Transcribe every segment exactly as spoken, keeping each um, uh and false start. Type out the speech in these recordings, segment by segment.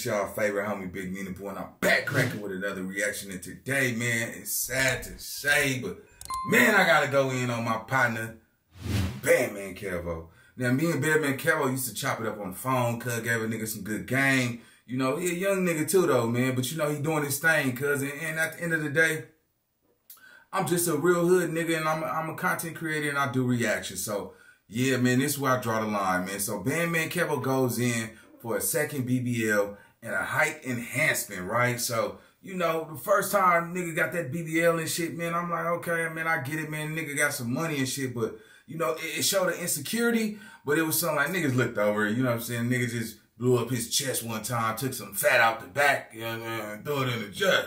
it's y'all favorite homie, Big Meaning Boy, and I'm back cracking with another reaction. And today, man, it's sad to say, but man, I gotta go in on my partner, Bandman Kevo. Now, me and Bandman Kevo used to chop it up on the phone, cuz gave a nigga some good game. You know, he a young nigga too, though, man, but you know, he doing his thing, cuz. And, and at the end of the day, I'm just a real hood nigga, and I'm a, I'm a content creator, and I do reactions. So, yeah, man, this is where I draw the line, man. So, Bandman Kevo goes in for a second B B L and a height enhancement, right? So, you know, the first time nigga got that B B L and shit, man, I'm like, okay, man, I get it, man. Nigga got some money and shit, but, you know, it, it showed an insecurity, but it was something like niggas looked over, you know what I'm saying? Niggas just blew up his chest one time, took some fat out the back, you know what I mean, and threw it in the jug.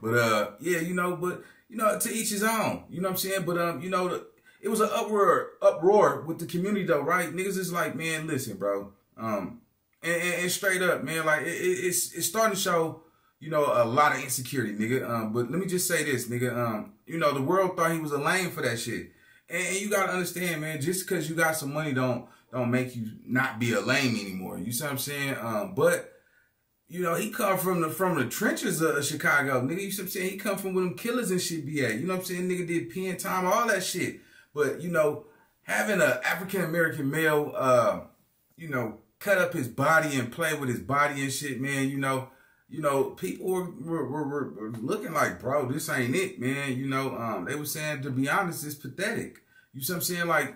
But, uh, yeah, you know, but, you know, to each his own, you know what I'm saying? But, um, you know, the, it was an uproar, uproar with the community, though, right? Niggas is like, man, listen, bro, um... And, and, and straight up, man, like, it, it, it's, it's starting to show, you know, a lot of insecurity, nigga. Um, but let me just say this, nigga. Um, you know, the world thought he was a lame for that shit. And, and you got to understand, man, just because you got some money don't don't make you not be a lame anymore. You see what I'm saying? Um, but, you know, he come from the from the trenches of Chicago, nigga. You see what I'm saying? He come from where them killers and shit be at. You know what I'm saying? Nigga did pen time, all that shit. But, you know, having an African-American male, uh, you know, cut up his body and play with his body and shit, man, you know, you know, people were, were, were, were looking like, bro, this ain't it, man, you know, um, they were saying, to be honest, it's pathetic, you see what I'm saying, like,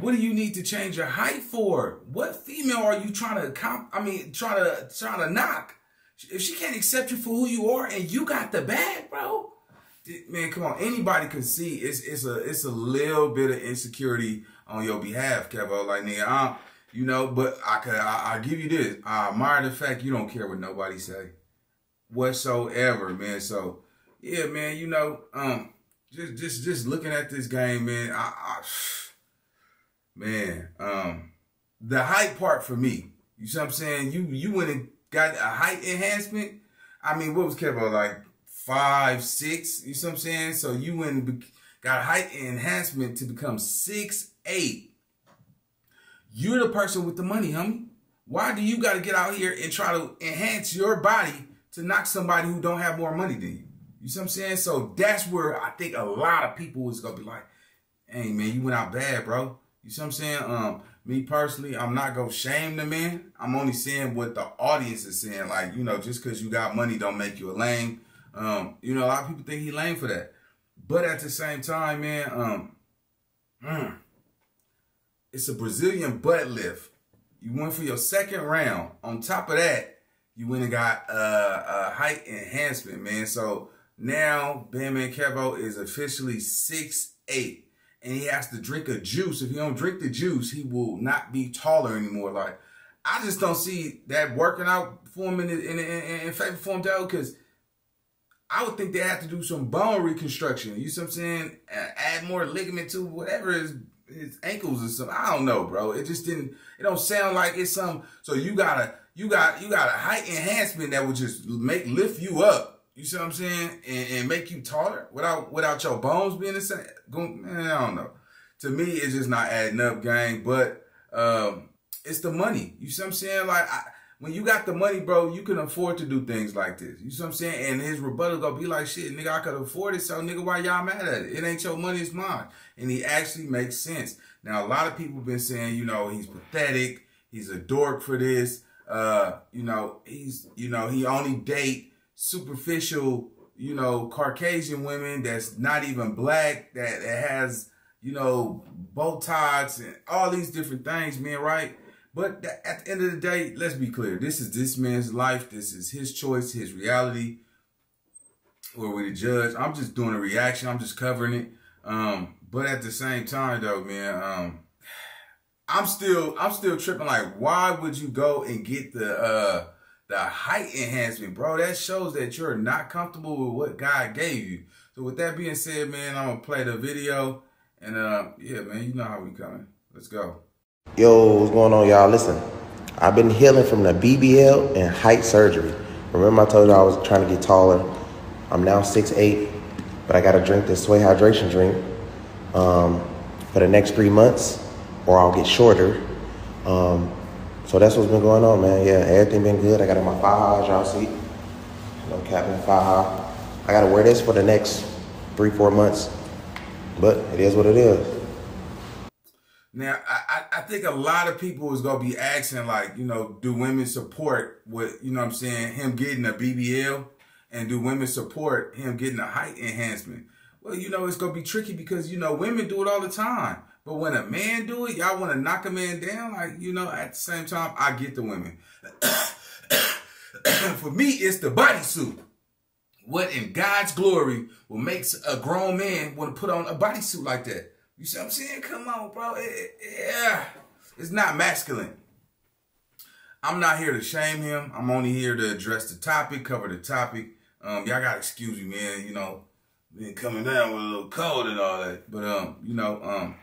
what do you need to change your height for? What female are you trying to, comp I mean, trying to, trying to knock? If she can't accept you for who you are and you got the bag, bro, man, come on, anybody can see it's, it's a, it's a little bit of insecurity on your behalf, Kevo, like, nigga, I'm, you know, but I could, I, I give you this. I admire the fact you don't care what nobody say whatsoever, man. So, yeah, man, you know, um, just, just, just looking at this game, man, I, I man, um, the height part for me, you see what I'm saying? You, you went and got a height enhancement. I mean, what was Kevo, like five, six, you see what I'm saying? So you went and got a height enhancement to become six, eight. You're the person with the money, homie. Why do you got to get out here and try to enhance your body to knock somebody who don't have more money than you? You see what I'm saying? So that's where I think a lot of people is going to be like, hey, man, you went out bad, bro. You see what I'm saying? Um, me personally, I'm not going to shame the man. I'm only saying what the audience is saying. Like, you know, just because you got money don't make you a lame. Um, you know, a lot of people think he lame for that. But at the same time, man, um, mm, it's a Brazilian butt lift. You went for your second round. On top of that, you went and got uh, a height enhancement, man. So now Bandman Kevo is officially six eight, and he has to drink a juice. If he don't drink the juice, he will not be taller anymore. Like, I just don't see that working out for him in, in, in, in favor for him, though, because I would think they have to do some bone reconstruction. You see what I'm saying? Add more ligament to whatever is his ankles or something. I don't know, bro. It just didn't, it don't sound like it's something. So you got a, you got, you got a height enhancement that would just make, lift you up. You see what I'm saying? And, and make you taller without, without your bones being the same. Man, I don't know. To me, it's just not adding up, gang. But, um, it's the money. You see what I'm saying? Like, I, when you got the money, bro, you can afford to do things like this. You see what I'm saying? And his rebuttal gonna be like, shit, nigga, I could afford it, so nigga, why y'all mad at it? It ain't your money, it's mine. And he actually makes sense. Now, a lot of people been saying, you know, he's pathetic, he's a dork for this, uh, you know, he's, you know, he only date superficial, you know, Caucasian women that's not even black, that, that has, you know, bow ties and all these different things, man, right? But at the end of the day, let's be clear. This is this man's life. This is his choice, his reality. Or we the judge. I'm just doing a reaction. I'm just covering it. Um, but at the same time, though, man, um, I'm still, I'm still tripping. Like, why would you go and get the uh, the height enhancement, bro? That shows that you're not comfortable with what God gave you. So with that being said, man, I'm gonna play the video, and uh, yeah, man, you know how we coming. Let's go. Yo, what's going on, y'all? Listen, I've been healing from the B B L and height surgery. Remember I told you I was trying to get taller. I'm now six eight, but I got to drink this Sway hydration drink um, for the next three months, or I'll get shorter. Um, So that's what's been going on, man. Yeah, everything been good. I got in my Faha, as y'all see. No cap in Faha. I gotta wear this for the next three, four months. But it is what it is. Now, I, I think a lot of people is going to be asking, like, you know, do women support with, you know what I'm saying, him getting a B B L? And do women support him getting a height enhancement? Well, you know, it's going to be tricky because, you know, women do it all the time. But when a man do it, y'all want to knock a man down? Like, you know, at the same time, I get the women. For me, it's the bodysuit. What in God's glory will make a grown man want to put on a bodysuit like that? You see what I'm saying? Come on, bro. It, it, yeah. It's not masculine. I'm not here to shame him. I'm only here to address the topic, cover the topic. Um, y'all gotta excuse me, man. You know, been coming down with a little cold and all that. But um, you know, um,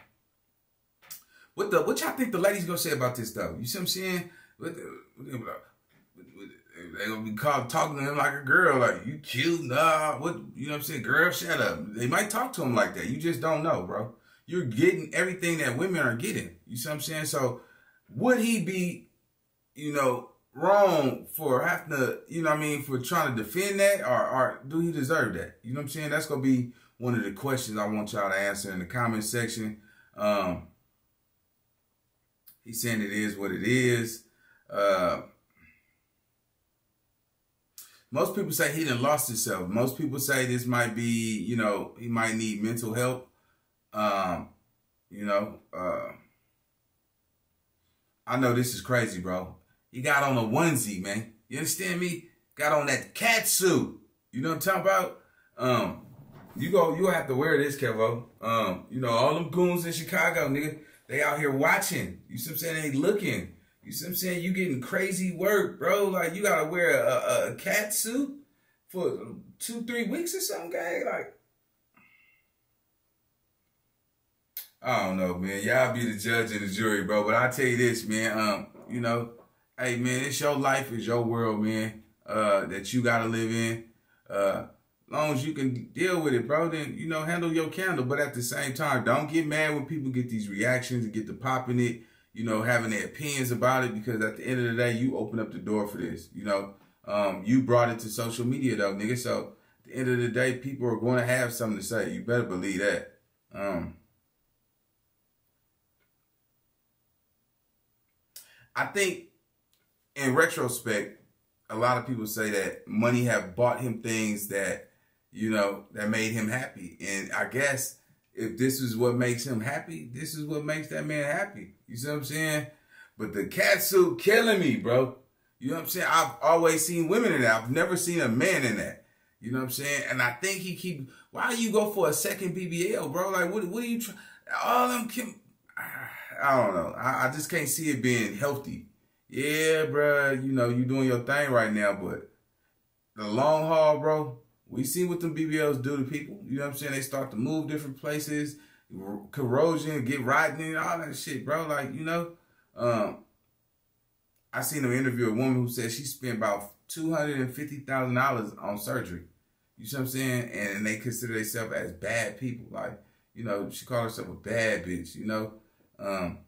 what the what y'all think the ladies gonna say about this though? You see what I'm saying? What the, what the, what the, they gonna be called talking to him like a girl, like you cute, nah. What you know what I'm saying? Girl, shut up. They might talk to him like that. You just don't know, bro. You're getting everything that women are getting. You see what I'm saying? So would he be, you know, wrong for having to, you know what I mean, for trying to defend that, or, or do he deserve that? You know what I'm saying? That's going to be one of the questions I want y'all to answer in the comment section. Um, he's saying it is what it is. Uh, most people say he done lost himself. Most people say this might be, you know, he might need mental help. Um, you know, uh, I know this is crazy, bro. He got on a onesie, man. You understand me? Got on that cat suit. You know what I'm talking about? Um, you go, you have to wear this, Kevo. Um, you know, all them goons in Chicago, nigga, they out here watching. You see what I'm saying? They looking. You see what I'm saying? You getting crazy work, bro. Like, you gotta wear a, a, a cat suit for two, three weeks or something, guy. Like, I don't know, man. Y'all be the judge and the jury, bro. But I tell you this, man. Um, you know, hey, man, it's your life, it's your world, man. Uh, that you gotta live in. Uh, long as you can deal with it, bro. Then you know, handle your candle. But at the same time, don't get mad when people get these reactions and get to popping it. You know, having their opinions about it, because at the end of the day, you open up the door for this. You know, um, you brought it to social media, though, nigga. So at the end of the day, people are going to have something to say. You better believe that. Um. I think, in retrospect, a lot of people say that money have bought him things that, you know, that made him happy. And I guess if this is what makes him happy, this is what makes that man happy. You see what I'm saying? But the cat suit killing me, bro. You know what I'm saying? I've always seen women in that. I've never seen a man in that. You know what I'm saying? And I think he keep, why do you go for a second B B L, bro? Like, what, what are you trying? All them can... I don't know. I, I just can't see it being healthy. Yeah, bro. You know, you doing your thing right now, but the long haul, bro, we see what them B B Ls do to people. You know what I'm saying? They start to move different places, corrosion, get rotten and all that shit, bro. Like, you know, um, I seen them interview a woman who said she spent about two hundred fifty thousand dollars on surgery. You see what I'm saying? And they consider themselves as bad people. Like, you know, she called herself a bad bitch, you know? Um,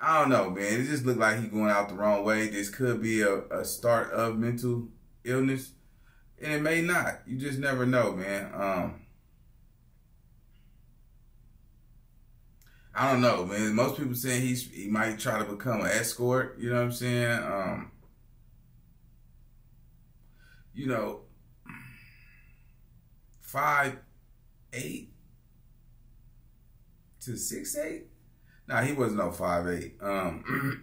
I don't know, man. It just looked like he going out the wrong way. This could be a, a start of mental illness, and it may not. You just never know, man. Um, I don't know, man. Most people saying he's he might try to become an escort. You know what I'm saying? Um, you know, five, eight to six, eight. Nah, he wasn't no five eight. Um,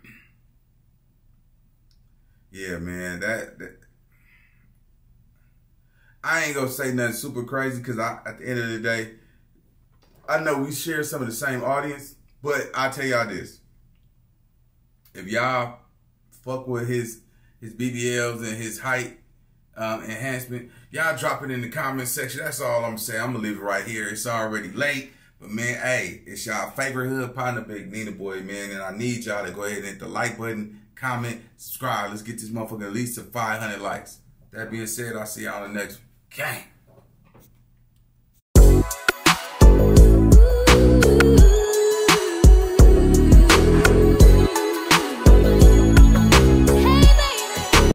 yeah, man, that, that... I ain't gonna say nothing super crazy, because I, at the end of the day, I know we share some of the same audience, but I tell y'all this. If y'all fuck with his his B B Ls and his height um, enhancement, y'all drop it in the comment section. That's all I'm saying. I'm gonna leave it right here. It's already late. But, man, hey, it's y'all favorite hood partner, Big Nina Boy, man. And I need y'all to go ahead and hit the like button, comment, subscribe. Let's get this motherfucker at least to five hundred likes. That being said, I'll see y'all on the next one. Gang.